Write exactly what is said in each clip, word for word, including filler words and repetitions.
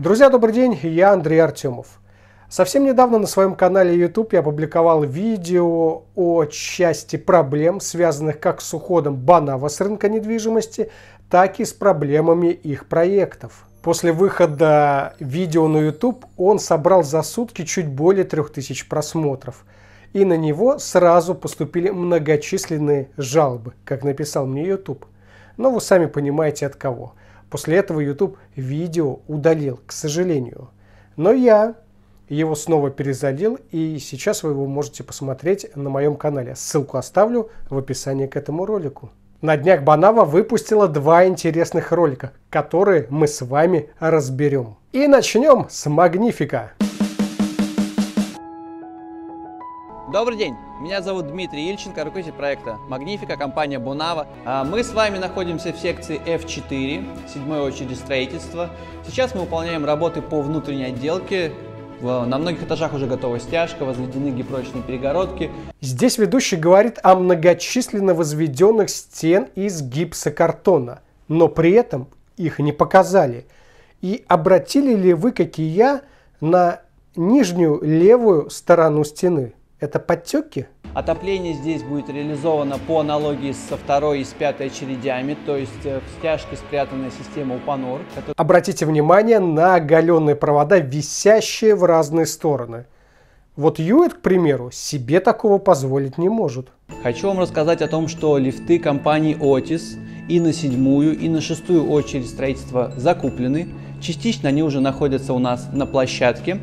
Друзья, добрый день, я Андрей Артемов. Совсем недавно на своем канале YouTube я опубликовал видео о части проблем, связанных как с уходом Бонава с рынка недвижимости, так и с проблемами их проектов. После выхода видео на YouTube он собрал за сутки чуть более трёх тысяч просмотров. И на него сразу поступили многочисленные жалобы, как написал мне YouTube. Но вы сами понимаете от кого. После этого YouTube видео удалил, к сожалению. Но я его снова перезалил, и сейчас вы его можете посмотреть на моем канале. Ссылку оставлю в описании к этому ролику. На днях Бонава выпустила два интересных ролика, которые мы с вами разберем. И начнем с Магнифика. Добрый день, меня зовут Дмитрий Ильченко, руководитель проекта Магнифика, компания Бонава. Мы с вами находимся в секции эф четыре, седьмой очереди строительства. Сейчас мы выполняем работы по внутренней отделке. На многих этажах уже готова стяжка, возведены гипрочные перегородки. Здесь ведущий говорит о многочисленно возведенных стен из гипсокартона, но при этом их не показали. И обратили ли вы, как и я, на нижнюю левую сторону стены? Это подтеки? Отопление здесь будет реализовано по аналогии со второй и с пятой очередями, то есть в стяжке спрятанная система УПАНОР. Которая... Обратите внимание на оголенные провода, висящие в разные стороны. Вот Юэт, к примеру, себе такого позволить не может. Хочу вам рассказать о том, что лифты компании Otis и на седьмую, и на шестую очередь строительства закуплены. Частично они уже находятся у нас на площадке.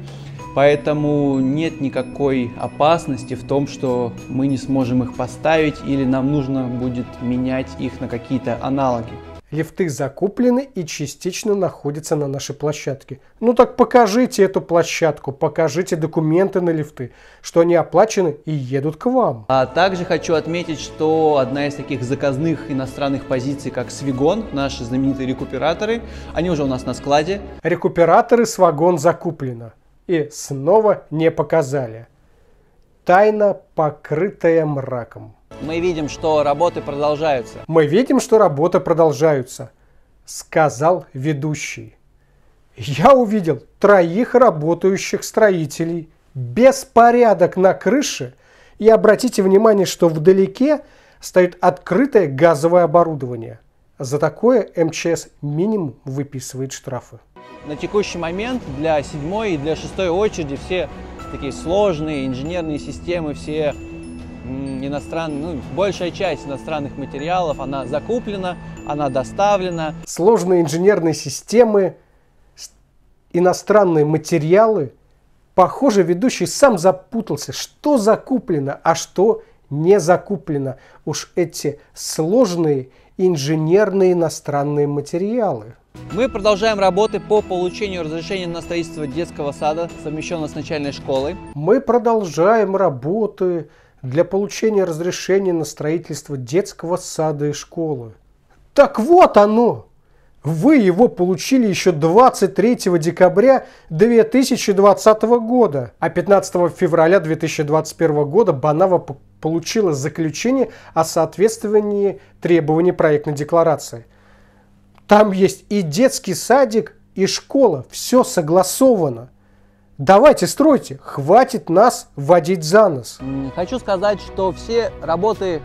Поэтому нет никакой опасности в том, что мы не сможем их поставить или нам нужно будет менять их на какие-то аналоги. Лифты закуплены и частично находятся на нашей площадке. Ну так покажите эту площадку, покажите документы на лифты, что они оплачены и едут к вам. А также хочу отметить, что одна из таких заказных иностранных позиций, как Свегон, наши знаменитые рекуператоры, они уже у нас на складе. Рекуператоры Свегон закуплено. И снова не показали. Тайна, покрытая мраком. Мы видим, что работы продолжаются. Мы видим, что работы продолжаются, сказал ведущий. Я увидел троих работающих строителей. Беспорядок на крыше. И обратите внимание, что вдалеке стоит открытое газовое оборудование. За такое эм че эс минимум выписывает штрафы. На текущий момент для седьмой и для шестой очереди все такие сложные инженерные системы, все иностранные, ну, большая часть иностранных материалов, она закуплена, она доставлена. Сложные инженерные системы, иностранные материалы. Похоже, ведущий сам запутался, что закуплено, а что не закуплено. Уж эти сложные инженерные иностранные материалы. Мы продолжаем работы по получению разрешения на строительство детского сада, совмещенного с начальной школой. Мы продолжаем работы для получения разрешения на строительство детского сада и школы. Так вот оно! Вы его получили еще двадцать третьего декабря две тысячи двадцатого года, а пятнадцатого февраля две тысячи двадцать первого года Бонава получила заключение о соответствии требований проектной декларации. Там есть и детский садик, и школа. Все согласовано. Давайте стройте, хватит нас водить за нос. Хочу сказать, что все работы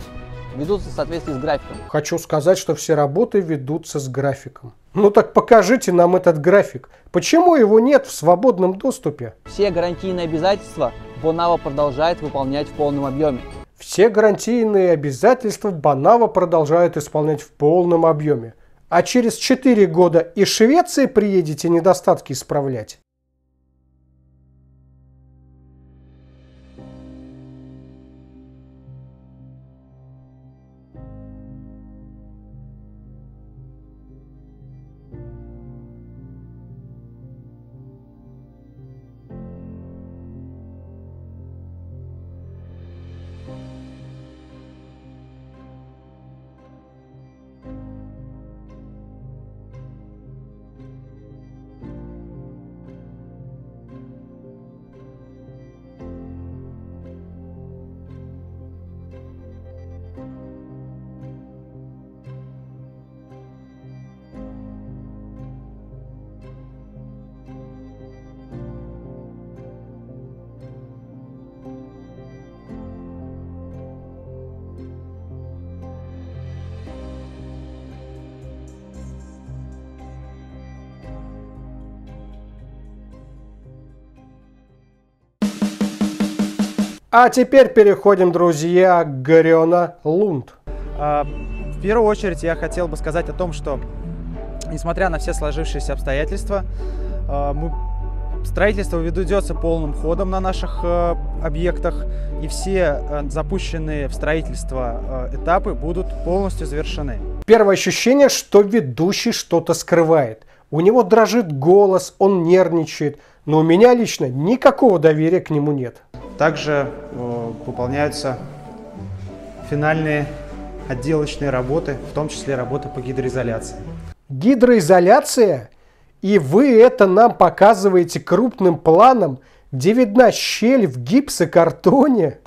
ведутся в соответствии с графиком. Хочу сказать, что все работы ведутся с графиком. Ну так покажите нам этот график. Почему его нет в свободном доступе? Все гарантийные обязательства Бонава продолжает выполнять в полном объеме. Все гарантийные обязательства Бонава продолжает исполнять в полном объеме. А через четыре года из Швеции приедете недостатки исправлять. А теперь переходим, друзья, к Грёна Лунд. В первую очередь я хотел бы сказать о том, что, несмотря на все сложившиеся обстоятельства, мы... строительство ведется полным ходом на наших объектах, и все запущенные в строительство этапы будут полностью завершены. Первое ощущение, что ведущий что-то скрывает. У него дрожит голос, он нервничает, но у меня лично никакого доверия к нему нет. Также э, выполняются финальные отделочные работы, в том числе работы по гидроизоляции. Гидроизоляция? И вы это нам показываете крупным планом, где видна щель в гипсокартоне?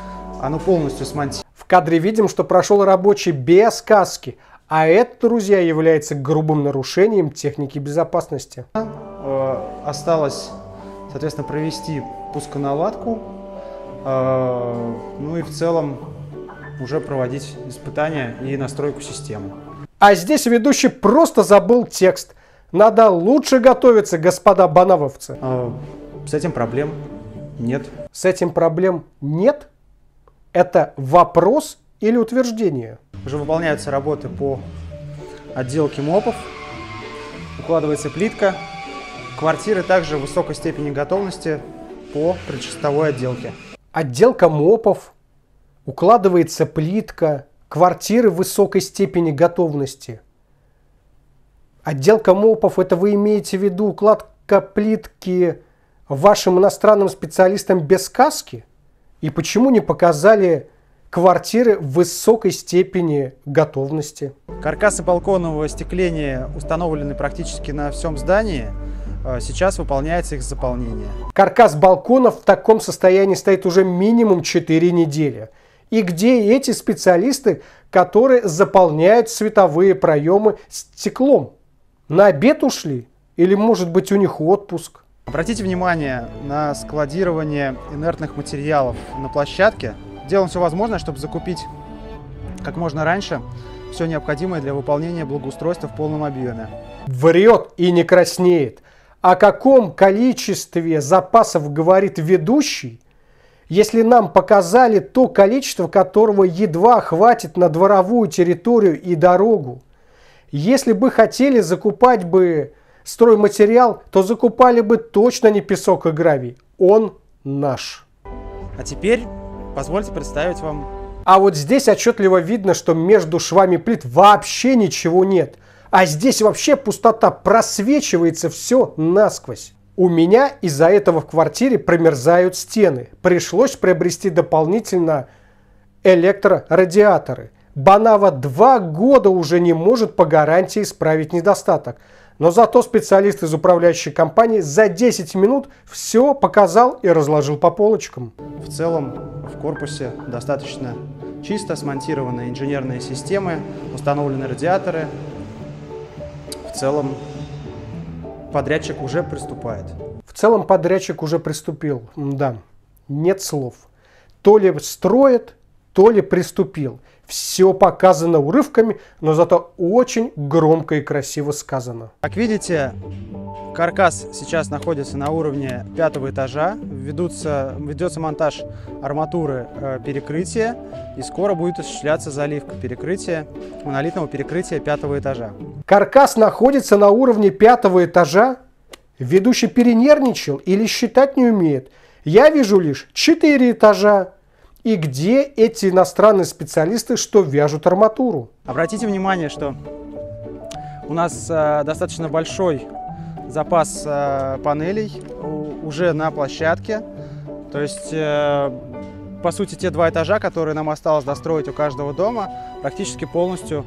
Оно полностью смонтировано. В кадре видим, что прошел рабочий без каски. А это, друзья, является грубым нарушением техники безопасности. Осталось, соответственно, провести пусконаладку, ну и в целом уже проводить испытания и настройку системы. А здесь ведущий просто забыл текст. Надо лучше готовиться, господа бонавовцы. С этим проблем нет. С этим проблем нет? Это вопрос или утверждение? Уже выполняются работы по отделке мопов, укладывается плитка. Квартиры также в высокой степени готовности по предчистовой отделке. Отделка мопов, укладывается плитка, квартиры в высокой степени готовности. Отделка мопов, это вы имеете в виду укладка плитки вашим иностранным специалистам без каски? И почему не показали квартиры в высокой степени готовности? Каркасы балконного остекления установлены практически на всем здании. Сейчас выполняется их заполнение. Каркас балконов в таком состоянии стоит уже минимум четыре недели. И где эти специалисты, которые заполняют световые проемы стеклом? На обед ушли? Или, может быть, у них отпуск? Обратите внимание на складирование инертных материалов на площадке. Делаем все возможное, чтобы закупить как можно раньше все необходимое для выполнения благоустройства в полном объеме. Врет и не краснеет. О каком количестве запасов говорит ведущий, если нам показали то количество, которого едва хватит на дворовую территорию и дорогу? Если бы хотели закупать бы стройматериал, то закупали бы точно не песок и гравий. Он наш. А теперь... позвольте представить вам. А вот здесь отчетливо видно, что между швами плит вообще ничего нет. А здесь вообще пустота, просвечивается все насквозь. У меня из-за этого в квартире промерзают стены. Пришлось приобрести дополнительно электрорадиаторы. Бонава два года уже не может по гарантии исправить недостаток. Но зато специалист из управляющей компании за десять минут все показал и разложил по полочкам. В целом в корпусе достаточно чисто смонтированы инженерные системы, установлены радиаторы. В целом подрядчик уже приступает. В целом подрядчик уже приступил. Да, нет слов. То ли строит, то ли приступил. Все показано урывками, но зато очень громко и красиво сказано. Как видите, каркас сейчас находится на уровне пятого этажа. Ведутся, ведется монтаж арматуры э, перекрытия, и скоро будет осуществляться заливка перекрытия, монолитного перекрытия пятого этажа. Каркас находится на уровне пятого этажа? Ведущий перенервничал или считать не умеет? Я вижу лишь четыре этажа. И где эти иностранные специалисты, что вяжут арматуру? Обратите внимание, что у нас э, достаточно большой запас э, панелей уже на площадке. То есть, э, по сути, те два этажа, которые нам осталось достроить у каждого дома, практически полностью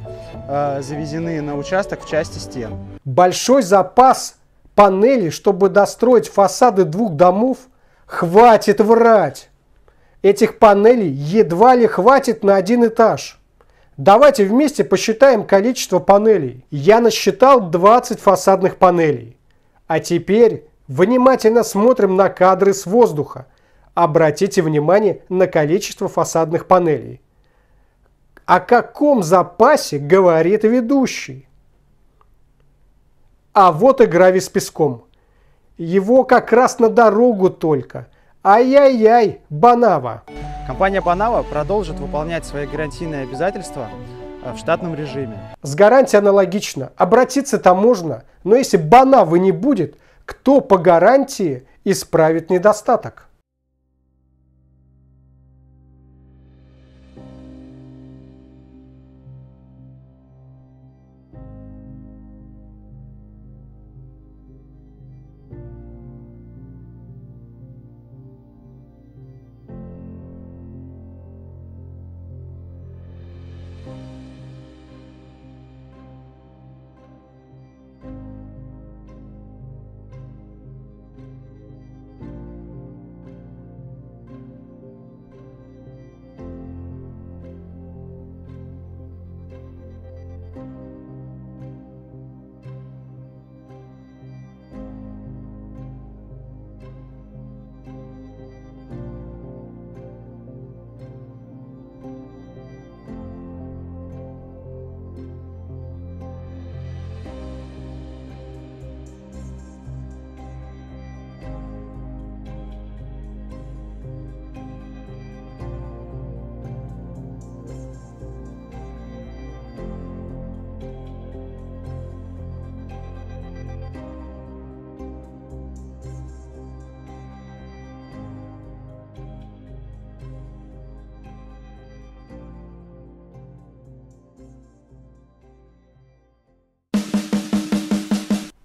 э, завезены на участок в части стен. Большой запас панелей, чтобы достроить фасады двух домов? Хватит врать! Этих панелей едва ли хватит на один этаж. Давайте вместе посчитаем количество панелей. Я насчитал двадцать фасадных панелей. А теперь внимательно смотрим на кадры с воздуха. Обратите внимание на количество фасадных панелей. О каком запасе говорит ведущий? А вот и гравий с песком. Его как раз на дорогу только. Ай-яй-яй, Бонава! Компания Бонава продолжит выполнять свои гарантийные обязательства в штатном режиме. С гарантией аналогично. Обратиться-то можно, но если Бонавы не будет, кто по гарантии исправит недостаток?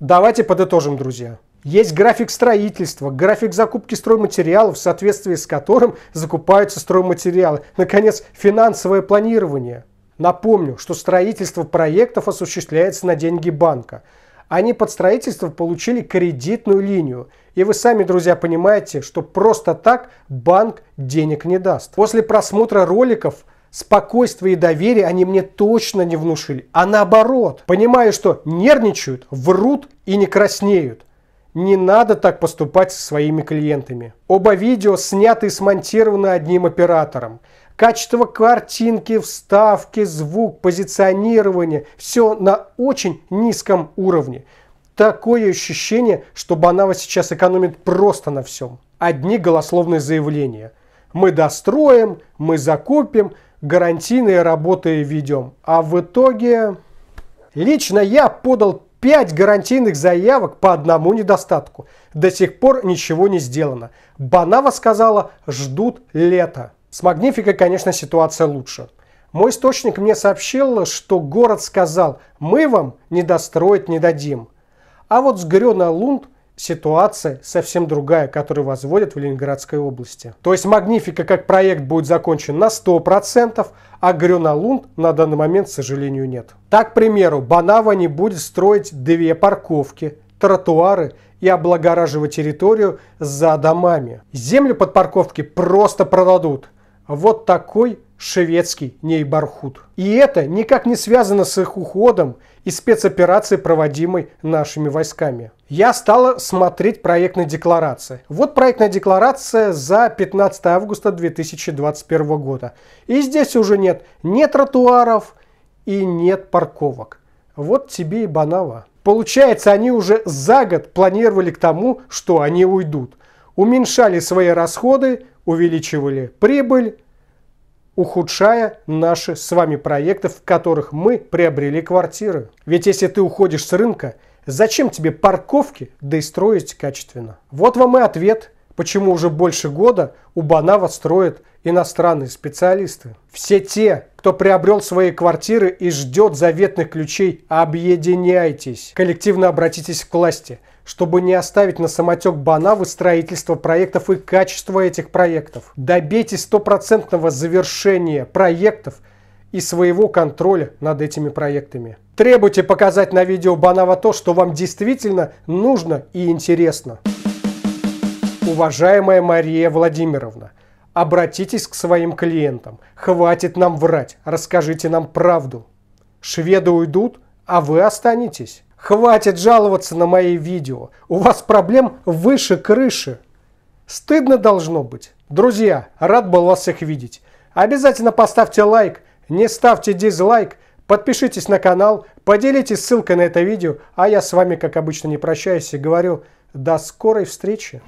Давайте подытожим, друзья. Есть график строительства, график закупки стройматериалов, в соответствии с которым закупаются стройматериалы. Наконец, финансовое планирование. Напомню, что строительство проектов осуществляется на деньги банка. Они под строительство получили кредитную линию. И вы сами, друзья, понимаете, что просто так банк денег не даст. После просмотра роликов спокойствие и доверие они мне точно не внушили, а наоборот. Понимаю, что нервничают, врут и не краснеют. Не надо так поступать со своими клиентами. Оба видео сняты и смонтированы одним оператором. Качество картинки, вставки, звук, позиционирование – все на очень низком уровне. Такое ощущение, что Бонава сейчас экономит просто на всем. Одни голословные заявления. Мы достроим, мы закупим, гарантийные работы ведем. А в итоге... Лично я подал пять гарантийных заявок по одному недостатку. До сих пор ничего не сделано. Бонава сказала, ждут лета. С Магнификой, конечно, ситуация лучше. Мой источник мне сообщил, что город сказал, мы вам недостроить не дадим. А вот с Грёна Лунд ситуация совсем другая, которую возводят в Ленинградской области. То есть Магнифика как проект будет закончен на сто процентов, а Грёна Лунд на данный момент, к сожалению, нет. Так, к примеру, Бонава не будет строить две парковки, тротуары и облагораживать территорию за домами. Землю под парковки просто продадут. Вот такой шведский нейборхуд. И это никак не связано с их уходом и спецоперацией, проводимой нашими войсками. Я стала смотреть проектные декларации. Вот проектная декларация за пятнадцатое августа две тысячи двадцать первого года. И здесь уже нет ни тротуаров и нет парковок. Вот тебе и Бонава. Получается, они уже за год планировали к тому, что они уйдут. Уменьшали свои расходы, увеличивали прибыль, ухудшая наши с вами проекты, в которых мы приобрели квартиры. Ведь если ты уходишь с рынка, зачем тебе парковки, да и строить качественно? Вот вам и ответ, почему уже больше года у Бонава строят иностранные специалисты. Все те, кто приобрел свои квартиры и ждет заветных ключей, объединяйтесь. Коллективно обратитесь к власти, чтобы не оставить на самотек Бонавы строительство проектов и качество этих проектов. Добейтесь стопроцентного завершения проектов и своего контроля над этими проектами. Требуйте показать на видео Бонава то, что вам действительно нужно и интересно. Уважаемая Мария Владимировна, обратитесь к своим клиентам. Хватит нам врать, расскажите нам правду. Шведы уйдут, а вы останетесь. Хватит жаловаться на мои видео. У вас проблем выше крыши. Стыдно должно быть. Друзья, рад был вас всех видеть. Обязательно поставьте лайк, не ставьте дизлайк. Подпишитесь на канал, поделитесь ссылкой на это видео. А я с вами, как обычно, не прощаюсь и говорю до скорой встречи.